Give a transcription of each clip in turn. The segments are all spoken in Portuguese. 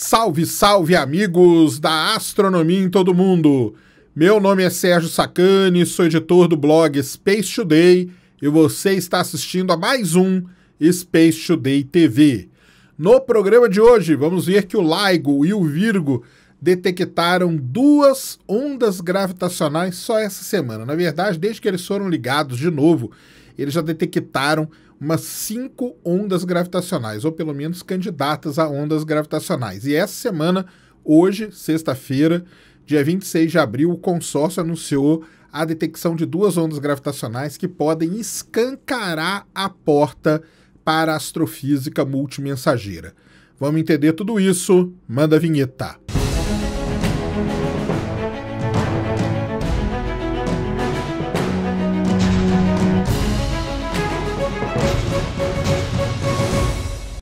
Salve, salve, amigos da astronomia em todo mundo! Meu nome é Sérgio Sacani, sou editor do blog Space Today e você está assistindo a mais um Space Today TV. No programa de hoje, vamos ver que o LIGO e o Virgo detectaram duas ondas gravitacionais só essa semana. Na verdade, desde que eles foram ligados de novo, eles já detectaram umas 5 ondas gravitacionais, ou pelo menos candidatas a ondas gravitacionais. E essa semana, hoje, sexta-feira, dia 26 de abril, o consórcio anunciou a detecção de 2 ondas gravitacionais que podem escancarar a porta para a astrofísica multimensageira. Vamos entender tudo isso? Manda a vinheta!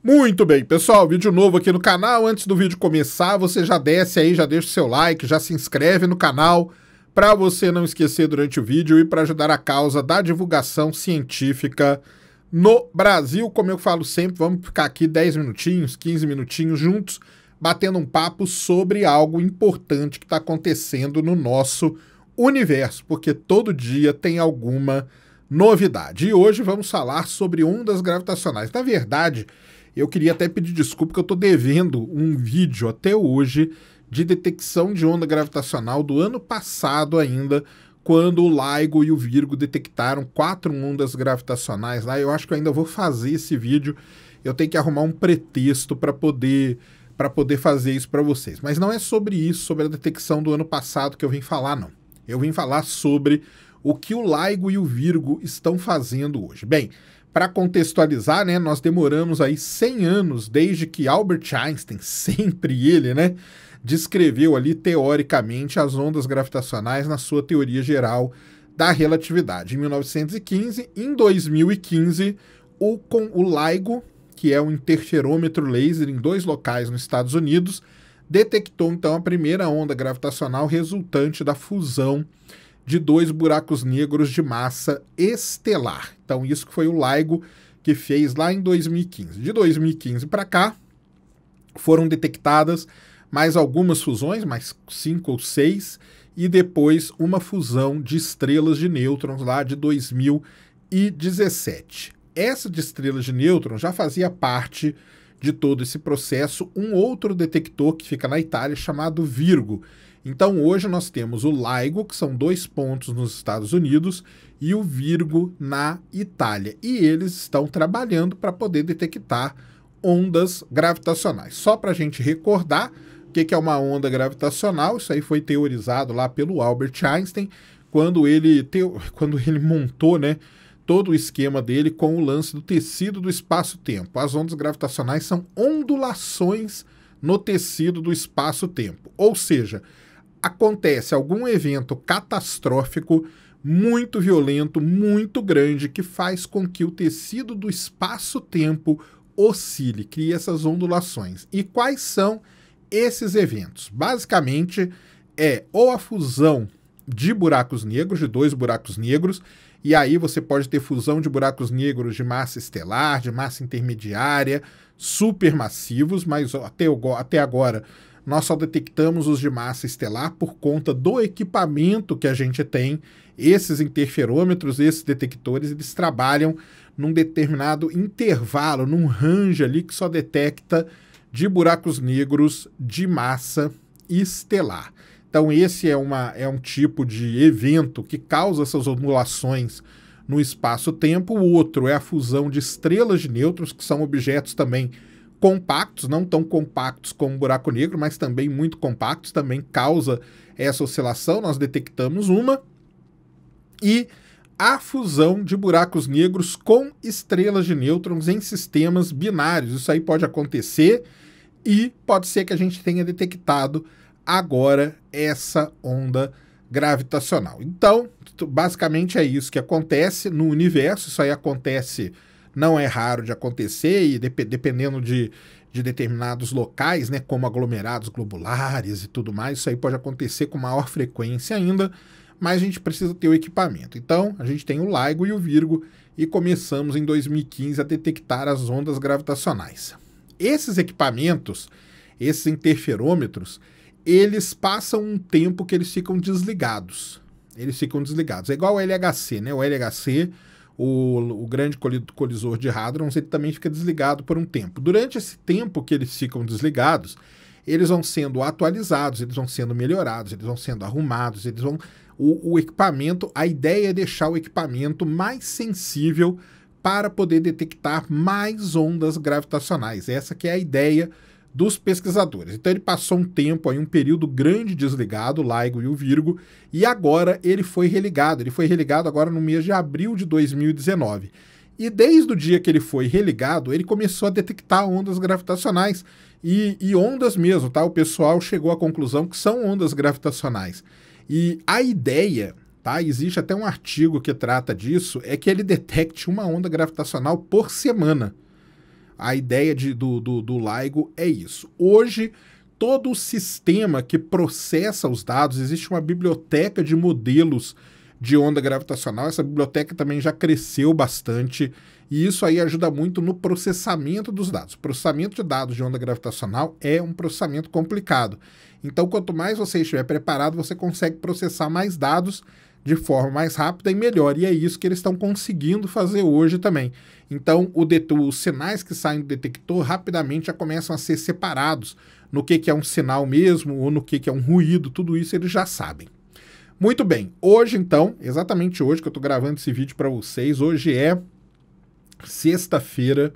Muito bem, pessoal, vídeo novo aqui no canal. Antes do vídeo começar, você já desce aí, já deixa o seu like, já se inscreve no canal para você não esquecer durante o vídeo e para ajudar a causa da divulgação científica no Brasil. Como eu falo sempre, vamos ficar aqui 10 minutinhos, 15 minutinhos juntos, batendo um papo sobre algo importante que está acontecendo no nosso universo, porque todo dia tem alguma novidade. E hoje vamos falar sobre ondas gravitacionais. Na verdade, eu queria até pedir desculpa que eu estou devendo um vídeo até hoje de detecção de onda gravitacional do ano passado ainda, quando o LIGO e o Virgo detectaram 4 ondas gravitacionais lá. Eu acho que eu ainda vou fazer esse vídeo. Eu tenho que arrumar um pretexto para poder fazer isso para vocês. Mas não é sobre isso, sobre a detecção do ano passado que eu vim falar, não. Eu vim falar sobre o que o LIGO e o Virgo estão fazendo hoje. Bem, para contextualizar, né, nós demoramos aí 100 anos desde que Albert Einstein, sempre ele, né, descreveu ali teoricamente as ondas gravitacionais na sua teoria geral da relatividade. Em 1915, em 2015, o LIGO, que é um interferômetro laser em 2 locais nos Estados Unidos, detectou então a primeira onda gravitacional resultante da fusão de 2 buracos negros de massa estelar. Então, isso que foi o LIGO que fez lá em 2015. De 2015 para cá, foram detectadas mais algumas fusões, mais 5 ou 6, e depois uma fusão de estrelas de nêutrons lá de 2017. Essa de estrelas de nêutrons já fazia parte de todo esse processo um outro detector que fica na Itália chamado Virgo. Então hoje nós temos o LIGO, que são 2 pontos nos Estados Unidos, e o Virgo na Itália. E eles estão trabalhando para poder detectar ondas gravitacionais. Só para a gente recordar o que é uma onda gravitacional, isso aí foi teorizado lá pelo Albert Einstein, quando ele montou, né, todo o esquema dele com o lance do tecido do espaço-tempo. As ondas gravitacionais são ondulações no tecido do espaço-tempo, ou seja, acontece algum evento catastrófico, muito violento, muito grande, que faz com que o tecido do espaço-tempo oscile, cria essas ondulações. E quais são esses eventos? Basicamente, é ou a fusão de buracos negros, de 2 buracos negros, e aí você pode ter fusão de buracos negros de massa estelar, de massa intermediária, supermassivos, mas até agora nós só detectamos os de massa estelar por conta do equipamento que a gente tem. Esses interferômetros, esses detectores, eles trabalham num determinado intervalo, num range ali que só detecta de buracos negros de massa estelar. Então esse é um tipo de evento que causa essas ondulações no espaço-tempo. O outro é a fusão de estrelas de nêutrons, que são objetos também compactos, não tão compactos como um buraco negro, mas também muito compactos, também causa essa oscilação, nós detectamos uma. E a fusão de buracos negros com estrelas de nêutrons em sistemas binários. Isso aí pode acontecer e pode ser que a gente tenha detectado agora essa onda gravitacional. Então, basicamente é isso que acontece no universo. Isso aí acontece, não é raro de acontecer, e dependendo de determinados locais, né, como aglomerados globulares e tudo mais, isso aí pode acontecer com maior frequência ainda, mas a gente precisa ter o equipamento. Então, a gente tem o LIGO e o Virgo, e começamos em 2015 a detectar as ondas gravitacionais. Esses equipamentos, esses interferômetros, eles passam um tempo que eles ficam desligados. Eles ficam desligados. É igual o LHC, né? O LHC, o grande colisor de Hadrons, ele também fica desligado por um tempo. Durante esse tempo que eles ficam desligados, eles vão sendo atualizados, eles vão sendo melhorados, eles vão sendo arrumados, eles vão... O equipamento, a ideia é deixar o equipamento mais sensível para poder detectar mais ondas gravitacionais. Essa que é a ideia dos pesquisadores. Então ele passou um tempo, aí, um período grande desligado, o LIGO e o Virgo, e agora ele foi religado. Ele foi religado agora no mês de abril de 2019. E desde o dia que ele foi religado, ele começou a detectar ondas gravitacionais e ondas mesmo, tá? O pessoal chegou à conclusão que são ondas gravitacionais. E a ideia, tá? Existe até um artigo que trata disso, é que ele detecte uma onda gravitacional por semana. A ideia do LIGO é isso. Hoje, todo o sistema que processa os dados, existe uma biblioteca de modelos de onda gravitacional, essa biblioteca também já cresceu bastante, e isso aí ajuda muito no processamento dos dados. O processamento de dados de onda gravitacional é um processamento complicado. Então, quanto mais você estiver preparado, você consegue processar mais dados de forma mais rápida e melhor, e é isso que eles estão conseguindo fazer hoje também. Então, os sinais que saem do detector rapidamente já começam a ser separados no que é um sinal mesmo, ou no que é um ruído, tudo isso eles já sabem. Muito bem, hoje então, exatamente hoje que eu estou gravando esse vídeo para vocês, hoje é sexta-feira,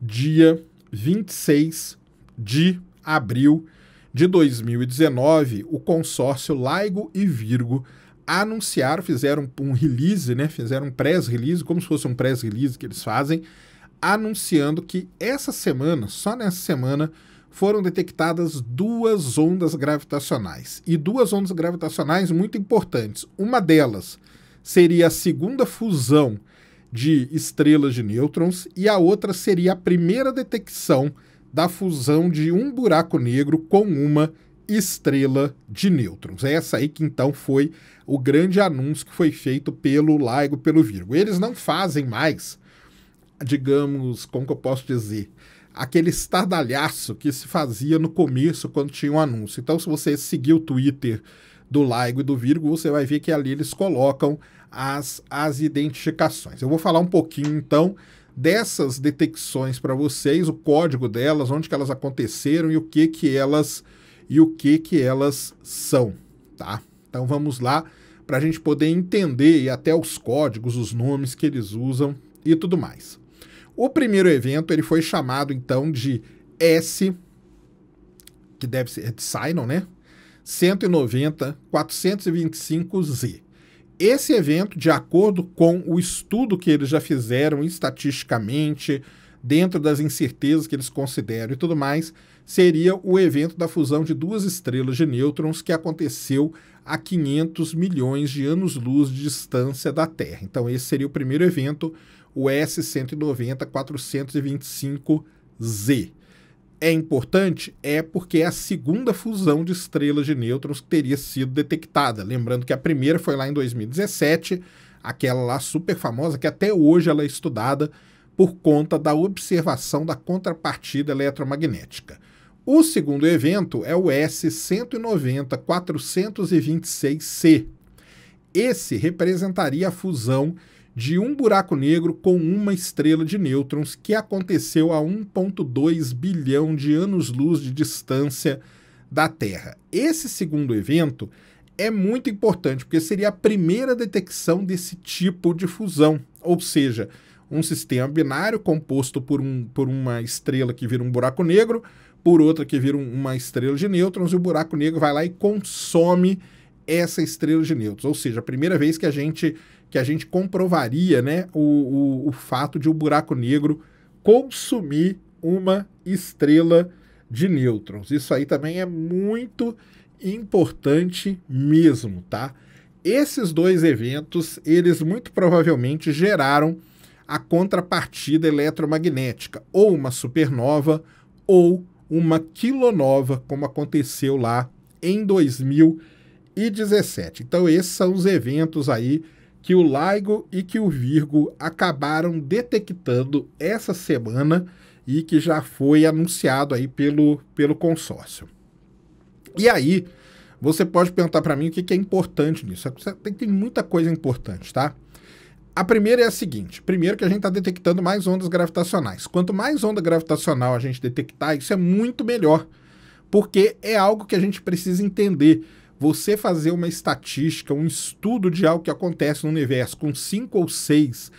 dia 26 de abril de 2019, o consórcio LIGO e Virgo anunciaram, fizeram um release, né? Fizeram um press release, como se fosse um press release que eles fazem, anunciando que essa semana, só nessa semana, foram detectadas duas ondas gravitacionais. E duas ondas gravitacionais muito importantes. Uma delas seria a segunda fusão de estrelas de nêutrons e a outra seria a primeira detecção da fusão de um buraco negro com uma estrela de nêutrons. É essa aí que então foi o grande anúncio que foi feito pelo LIGO, pelo Virgo. Eles não fazem mais, digamos, como que eu posso dizer, aquele estardalhaço que se fazia no começo quando tinha um anúncio. Então, se você seguir o Twitter do LIGO e do Virgo, você vai ver que ali eles colocam as identificações. Eu vou falar um pouquinho, então, dessas detecções para vocês, o código delas, onde que elas aconteceram e o que elas são, tá? Então, vamos lá para a gente poder entender e até os códigos, os nomes que eles usam e tudo mais. O primeiro evento, ele foi chamado, então, de S, que deve ser de Sinon, né? 190425Z. Esse evento, de acordo com o estudo que eles já fizeram estatisticamente, dentro das incertezas que eles consideram e tudo mais, seria o evento da fusão de duas estrelas de nêutrons que aconteceu a 500 milhões de anos-luz de distância da Terra. Então, esse seria o primeiro evento, o S190425Z. É importante? É porque é a segunda fusão de estrelas de nêutrons que teria sido detectada. Lembrando que a primeira foi lá em 2017, aquela lá super famosa, que até hoje ela é estudada por conta da observação da contrapartida eletromagnética. O segundo evento é o S190426C. Esse representaria a fusão de um buraco negro com uma estrela de nêutrons que aconteceu a 1,2 bilhão de anos-luz de distância da Terra. Esse segundo evento é muito importante, porque seria a primeira detecção desse tipo de fusão, ou seja, um sistema binário composto por uma estrela que vira um buraco negro, por outra que vira uma estrela de nêutrons, e o buraco negro vai lá e consome essa estrela de nêutrons, ou seja, a primeira vez que a gente comprovaria, né, o fato de um buraco negro consumir uma estrela de nêutrons. Isso aí também é muito importante mesmo, tá? Esses dois eventos, eles muito provavelmente geraram a contrapartida eletromagnética, ou uma supernova, ou uma quilonova, como aconteceu lá em 2017. Então, esses são os eventos aí que o LIGO e que o Virgo acabaram detectando essa semana e que já foi anunciado aí pelo consórcio. E aí, você pode perguntar para mim o que é importante nisso. Tem muita coisa importante, tá? A primeira é a seguinte. Primeiro que a gente está detectando mais ondas gravitacionais. Quanto mais onda gravitacional a gente detectar, isso é muito melhor, porque é algo que a gente precisa entender. Você fazer uma estatística, um estudo de algo que acontece no universo com 5 ou 6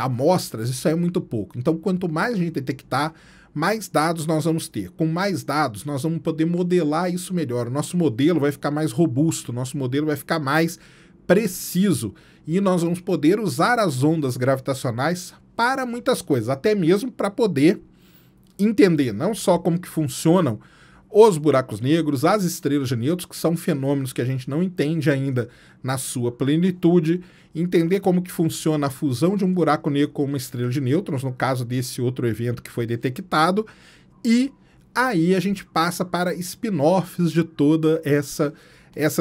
amostras, isso é muito pouco. Então, quanto mais a gente detectar, mais dados nós vamos ter. Com mais dados, nós vamos poder modelar isso melhor. O nosso modelo vai ficar mais robusto, o nosso modelo vai ficar mais preciso. E nós vamos poder usar as ondas gravitacionais para muitas coisas, até mesmo para poder entender não só como que funcionam os buracos negros, as estrelas de Nêutron, que são fenômenos que a gente não entende ainda na sua plenitude, entender como que funciona a fusão de um buraco negro com uma estrela de nêutrons, no caso desse outro evento que foi detectado, e aí a gente passa para spin-offs de toda essa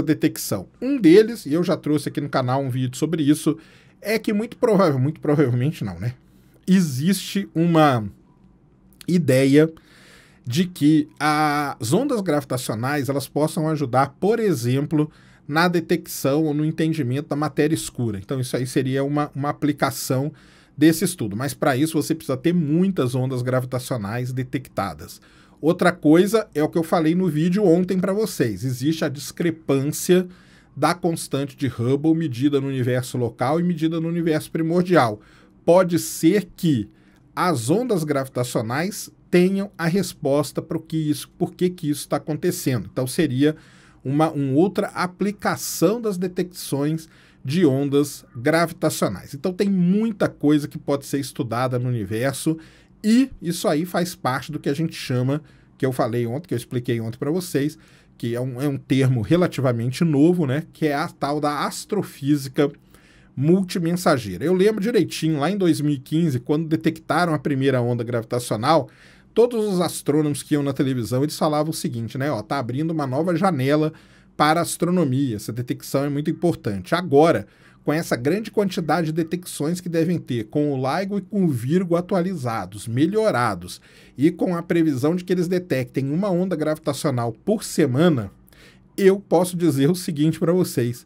detecção. Um deles, e eu já trouxe aqui no canal um vídeo sobre isso, é que muito provavelmente não, né? Existe uma ideia de que as ondas gravitacionais elas possam ajudar, por exemplo, na detecção ou no entendimento da matéria escura. Então isso aí seria uma aplicação desse estudo. Mas para isso você precisa ter muitas ondas gravitacionais detectadas. Outra coisa é o que eu falei no vídeo ontem para vocês. Existe a discrepância da constante de Hubble medida no universo local e medida no universo primordial. Pode ser que as ondas gravitacionais tenham a resposta para o que isso, por que que isso está acontecendo. Então seria uma outra aplicação das detecções de ondas gravitacionais. Então tem muita coisa que pode ser estudada no universo. E isso aí faz parte do que a gente chama, que eu falei ontem, que eu expliquei ontem para vocês, que é um termo relativamente novo, né? Que é a tal da astrofísica multimensageira. Eu lembro direitinho, lá em 2015, quando detectaram a primeira onda gravitacional, todos os astrônomos que iam na televisão, eles falavam o seguinte, né? Ó, tá abrindo uma nova janela para a astronomia, essa detecção é muito importante. Agora, com essa grande quantidade de detecções que devem ter, com o LIGO e com o Virgo atualizados, melhorados, e com a previsão de que eles detectem uma onda gravitacional por semana, eu posso dizer o seguinte para vocês,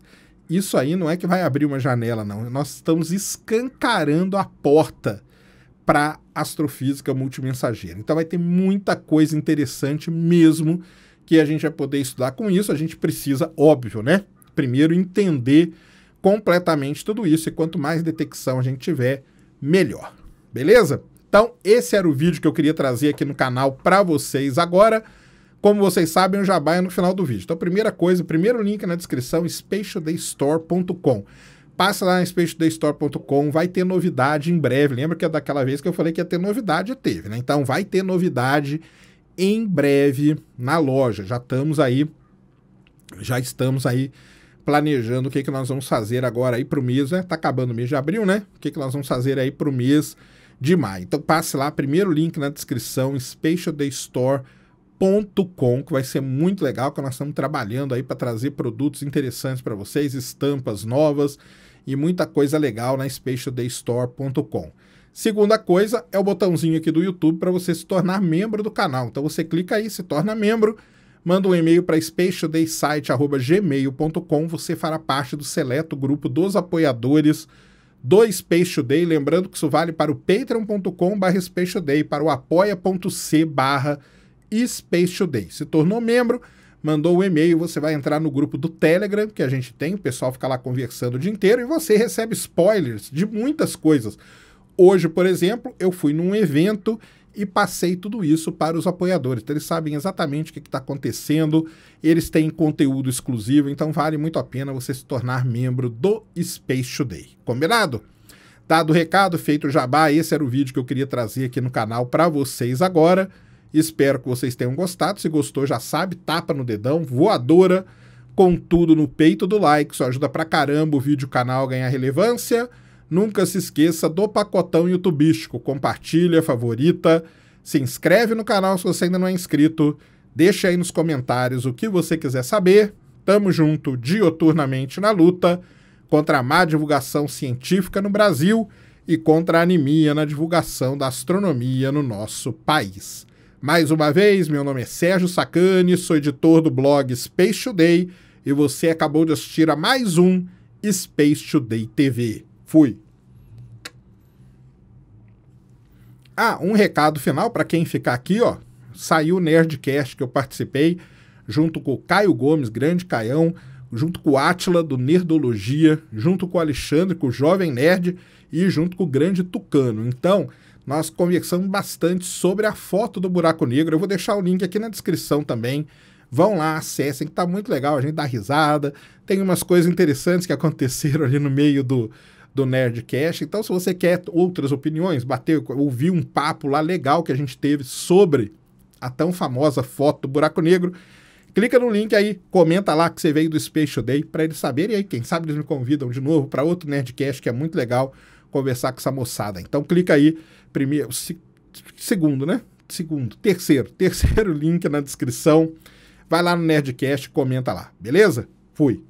isso aí não é que vai abrir uma janela, não. Nós estamos escancarando a porta para a astrofísica multimensageira. Então vai ter muita coisa interessante mesmo que a gente vai poder estudar. Com isso, a gente precisa, óbvio, né? Primeiro entender completamente tudo isso, e quanto mais detecção a gente tiver, melhor. Beleza? Então, esse era o vídeo que eu queria trazer aqui no canal para vocês agora. Como vocês sabem, o jabá é no final do vídeo. Então, primeira coisa, primeiro link na descrição, spacetodaystore.com. Passa lá em spacetodaystore.com, vai ter novidade em breve. Lembra que é daquela vez que eu falei que ia ter novidade, teve, né? Então, vai ter novidade em breve na loja. Já estamos aí planejando o que nós vamos fazer agora aí para o mês, né? Tá acabando o mês de abril, né? O que nós vamos fazer aí para o mês de maio. Então passe lá, primeiro link na descrição, spacetodaystore.com, que vai ser muito legal, que nós estamos trabalhando aí para trazer produtos interessantes para vocês, estampas novas e muita coisa legal na spacetodaystore.com. Segunda coisa é o botãozinho aqui do YouTube para você se tornar membro do canal. Então você clica aí, se torna membro, manda um e-mail para spacetodaysite@gmail.com, você fará parte do seleto grupo dos apoiadores do Space Today, lembrando que isso vale para o patreon.com/spacetoday, para o apoia.c/spacetoday. Se tornou membro, mandou um e-mail, você vai entrar no grupo do Telegram, que a gente tem, o pessoal fica lá conversando o dia inteiro, e você recebe spoilers de muitas coisas. Hoje, por exemplo, eu fui num evento e passei tudo isso para os apoiadores. Então, eles sabem exatamente o que está acontecendo, eles têm conteúdo exclusivo, então vale muito a pena você se tornar membro do Space Today. Combinado? Dado o recado, feito o jabá, esse era o vídeo que eu queria trazer aqui no canal para vocês agora. Espero que vocês tenham gostado. Se gostou, já sabe, tapa no dedão, voadora, com tudo no peito do like. Isso ajuda pra caramba o vídeo e o canal a ganhar relevância. Nunca se esqueça do pacotão youtubístico. Compartilha, favorita, se inscreve no canal se você ainda não é inscrito. Deixa aí nos comentários o que você quiser saber. Tamo junto, dioturnamente na luta contra a má divulgação científica no Brasil e contra a anemia na divulgação da astronomia no nosso país. Mais uma vez, meu nome é Sérgio Sacani, sou editor do blog Space Today e você acabou de assistir a mais um Space Today TV. Fui! Ah, um recado final para quem ficar aqui, ó. Saiu o Nerdcast que eu participei, junto com o Caio Gomes, grande Caião, junto com o Atla do Nerdologia, junto com o Alexandre, com o Jovem Nerd e junto com o grande Tucano. Então, nós conversamos bastante sobre a foto do buraco negro. Eu vou deixar o link aqui na descrição também. Vão lá, acessem, que tá muito legal, a gente dá risada. Tem umas coisas interessantes que aconteceram ali no meio do Nerdcast. Então, se você quer outras opiniões, ouvir um papo lá legal que a gente teve sobre a tão famosa foto do buraco negro, clica no link aí, comenta lá que você veio do Space Today para eles saberem. E aí, quem sabe eles me convidam de novo para outro Nerdcast, que é muito legal conversar com essa moçada. Então, clica aí, primeiro, terceiro link na descrição. Vai lá no Nerdcast, comenta lá, beleza? Fui!